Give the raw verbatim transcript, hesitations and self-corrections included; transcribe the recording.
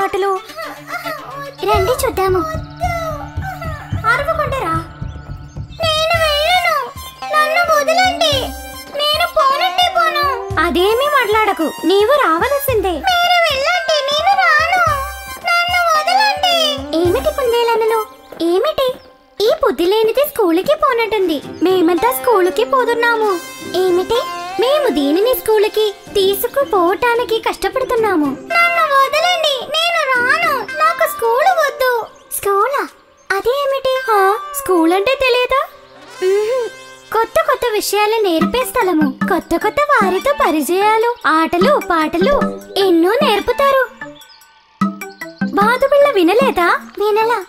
మాటలు రండి చూద్దాము. అరవకుండరా నేను వెళ్ళను, నన్ను వదలండి, నేను పోనండి పోను. అదేమీ మాట్లాడకు, నీవు రావాల్సిందే. మీరు వెళ్ళండి, నేను రాను, నన్ను వదలండి. ఏమిటి కుందేలన్నలు, ఏమిటి ఈ బుద్ధి లేనిది స్కూలుకి పోనంటుంది. మేమంతా స్కూలుకి పోతున్నాము. ఏమిటి మేము దీనిని స్కూలుకి తీసుకుపోవటానికి కష్టపడుతున్నాము. నన్ను వదలండి, నేను రాను, నాకు స్కూలు వద్దు. స్కూలా? అదేమిటి? స్కూల్ అంటే తెలియదా? కొత్త కొత్త విషయాలు నేర్పే స్థలము, కొత్త కొత్త వారితో పరిచయాలు, ఆటలు పాటలు ఎన్నో నేర్పుతారు. బాధపిల్ల వినలేదా? వినలా.